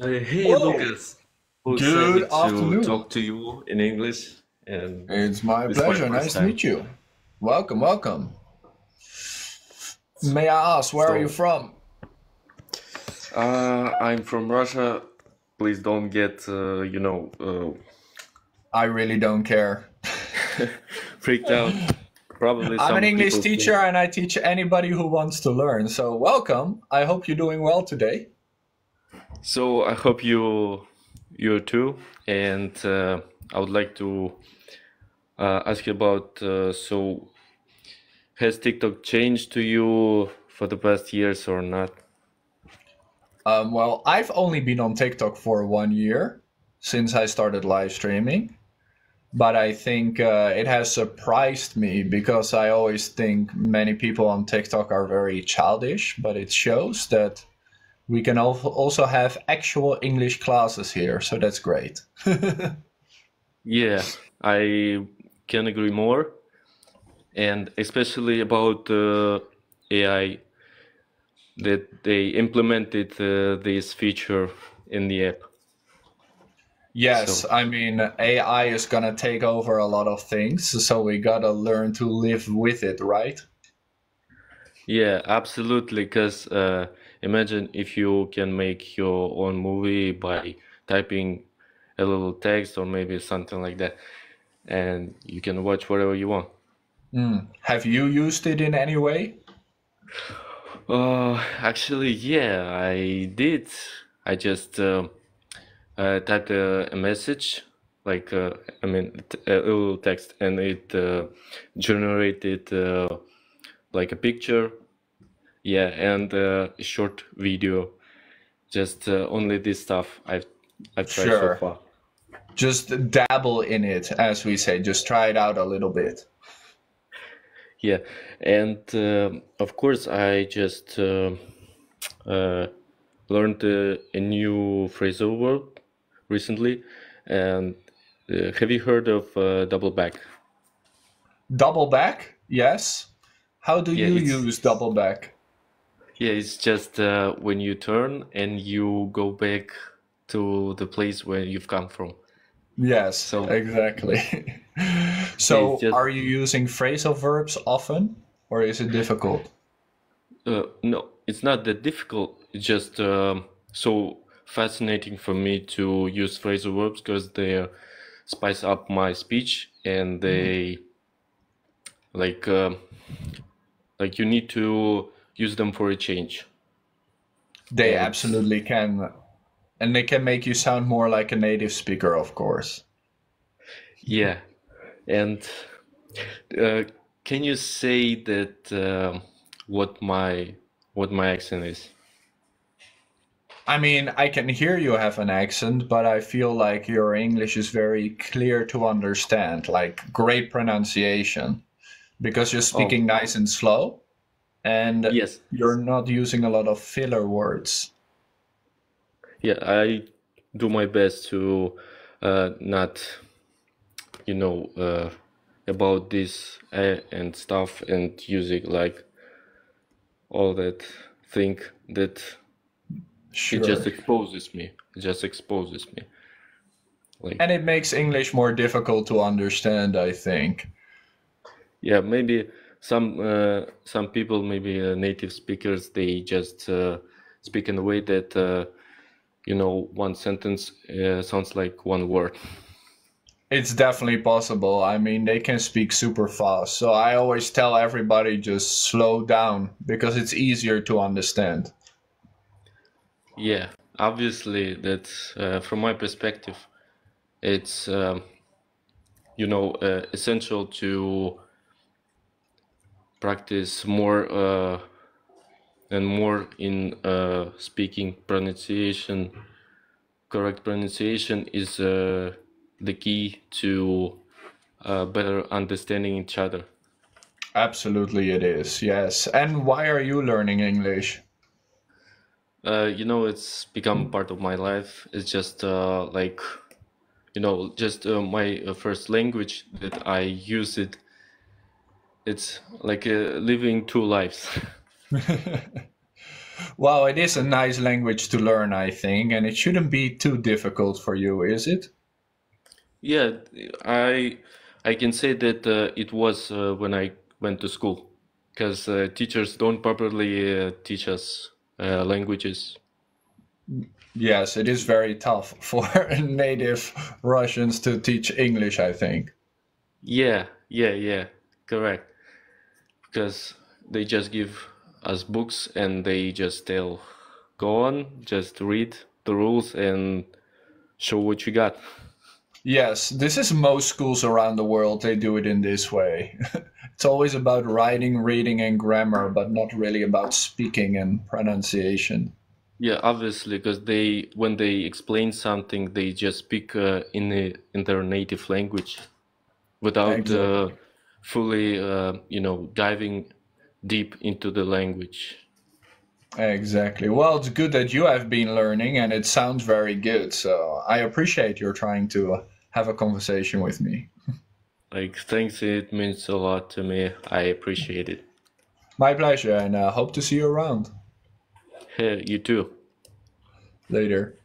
Hey Lucas, good afternoon. To talk to you in English. And it's my pleasure. Nice to meet you. Welcome, welcome. May I ask, where are you from? I'm from Russia. Please don't get, you know... I really don't care. Freaked out. Probably I'm an English teacher and I teach anybody who wants to learn. So welcome. I hope you're doing well today. So I hope you too. And I would like to ask you about, so has TikTok changed to you for the past years or not? Well, I've only been on TikTok for 1 year since I started live streaming. But I think it has surprised me because I always think many people on TikTok are very childish, but it shows that we can also have actual English classes here. So that's great. Yeah, I can agree more. And especially about AI, that they implemented this feature in the app. Yes, so. I mean, AI is going to take over a lot of things, so we got to learn to live with it, right? Yeah, absolutely, because imagine if you can make your own movie by typing a little text or maybe something like that, and you can watch whatever you want. Have you used it in any way? Actually, yeah, I did. I just... typed a message, like I mean a little text, and it generated like a picture, yeah, and a short video. Just only this stuff I've tried so far. Just dabble in it, as we say. Just try it out a little bit. Yeah, and of course I just learned a new phrasal verb recently, and have you heard of double back? Double back? Yes. How do you use double back? Yeah, it's just when you turn and you go back to the place where you've come from. Yes, so, exactly. So are you using phrasal verbs often, or is it difficult? No, it's not that difficult. It's just so fascinating for me to use phrasal verbs because they spice up my speech, and they like you need to use them for a change. They absolutely can, and they can make you sound more like a native speaker, of course. Yeah, and can you say that what my accent is? I mean, I can hear you have an accent, but I feel like your English is very clear to understand, like great pronunciation, because you're speaking nice and slow, and you're not using a lot of filler words. Yeah, I do my best to not, you know, about this and stuff and using like all that thing that... Sure. It just exposes me. Like, and it makes English more difficult to understand, I think. Yeah, maybe some people, maybe native speakers, they just speak in a way that you know, one sentence sounds like one word. It's definitely possible. I mean, they can speak super fast. So I always tell everybody just slow down because it's easier to understand. Yeah, obviously that's from my perspective, it's you know, essential to practice more and more in speaking. Pronunciation, correct pronunciation is the key to better understanding each other. Absolutely it is, yes. And why are you learning English? You know, it's become part of my life. It's just like, you know, just my first language that I use it. It's like living two lives. Well, it is a nice language to learn, I think, and it shouldn't be too difficult for you, is it? Yeah, I can say that it was when I went to school, because teachers don't properly teach us languages. Yes, it is very tough for native Russians to teach English, I think. Yeah, correct. Because they just give us books and they just tell, go on, just read the rules and show what you got. Yes, this is most schools around the world, they do it in this way. It's always about writing, reading and grammar, but not really about speaking and pronunciation. Yeah, obviously, because when they explain something, they just speak in their native language, without Exactly. Fully, diving deep into the language. Exactly. Well, it's good that you have been learning, and it sounds very good. So I appreciate your trying to have a conversation with me. Thanks. It means a lot to me. I appreciate it. My pleasure, and I hope to see you around. You too. Later.